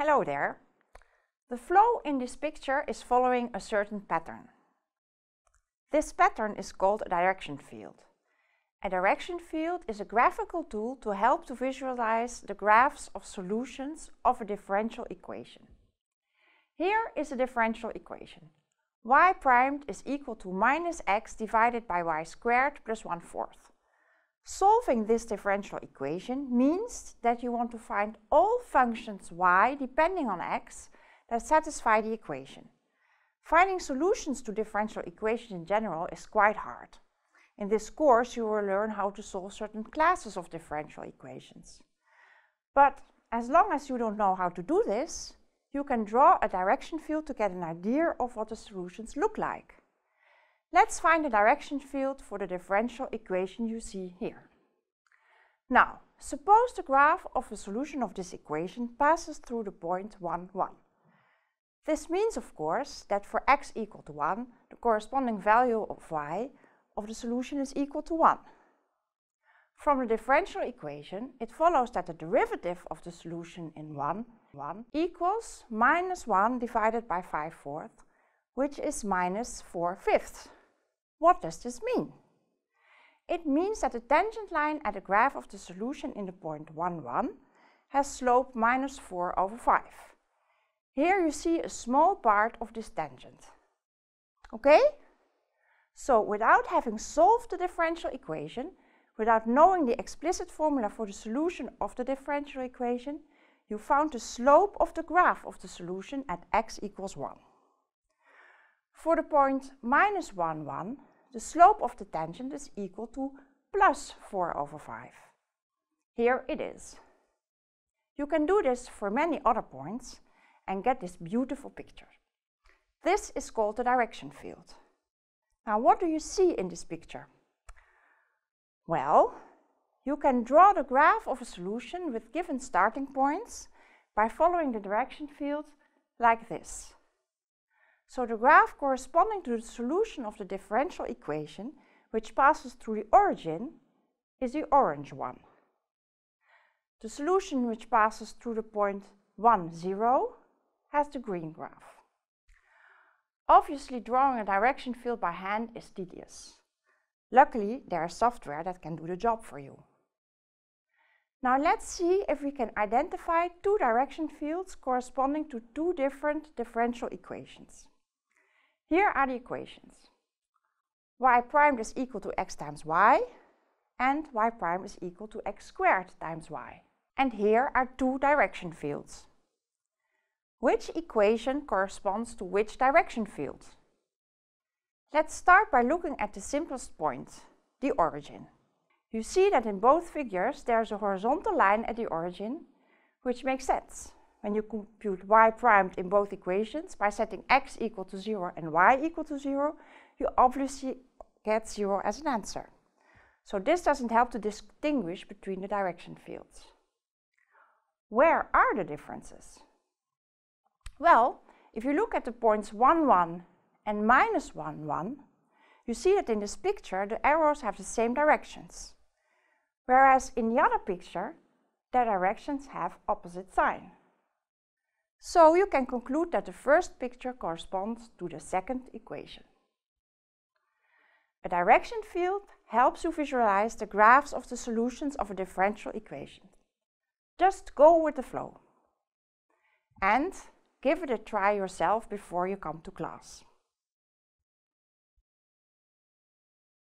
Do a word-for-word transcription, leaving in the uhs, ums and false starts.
Hello there. The flow in this picture is following a certain pattern. This pattern is called a direction field. A direction field is a graphical tool to help to visualize the graphs of solutions of a differential equation. Here is a differential equation. Y primed is equal to minus x divided by y squared plus one fourth. Solving this differential equation means that you want to find all functions y depending on x that satisfy the equation. Finding solutions to differential equations in general is quite hard. In this course, you will learn how to solve certain classes of differential equations. But as long as you don't know how to do this, you can draw a direction field to get an idea of what the solutions look like. Let's find the direction field for the differential equation you see here. Now, suppose the graph of the solution of this equation passes through the point one, one. This means, of course, that for x equal to one, the corresponding value of y of the solution is equal to one. From the differential equation, it follows that the derivative of the solution in one, one equals minus one divided by five fourths, which is minus four fifths. What does this mean? It means that the tangent line at the graph of the solution in the point one, one has slope minus four over five. Here you see a small part of this tangent. Okay? So, without having solved the differential equation, without knowing the explicit formula for the solution of the differential equation, you found the slope of the graph of the solution at x equals one. For the point minus one, one, the slope of the tangent is equal to plus four over five. Here it is. You can do this for many other points and get this beautiful picture. This is called the direction field. Now, what do you see in this picture? Well, you can draw the graph of a solution with given starting points by following the direction field like this. So the graph corresponding to the solution of the differential equation, which passes through the origin, is the orange one. The solution which passes through the point one, zero has the green graph. Obviously, drawing a direction field by hand is tedious. Luckily, there is software that can do the job for you. Now let's see if we can identify two direction fields corresponding to two different differential equations. Here are the equations. Y prime is equal to x times y, and y prime is equal to x squared times y. And here are two direction fields. Which equation corresponds to which direction field? Let's start by looking at the simplest point, the origin. You see that in both figures there is a horizontal line at the origin, which makes sense. When you compute y primed in both equations by setting x equal to zero and y equal to zero, you obviously get zero as an answer. So this doesn't help to distinguish between the direction fields. Where are the differences? Well, if you look at the points one, one and minus one, one, you see that in this picture the arrows have the same directions, whereas in the other picture their directions have opposite sign. So you can conclude that the first picture corresponds to the second equation. A direction field helps you visualize the graphs of the solutions of a differential equation. Just go with the flow. And give it a try yourself before you come to class.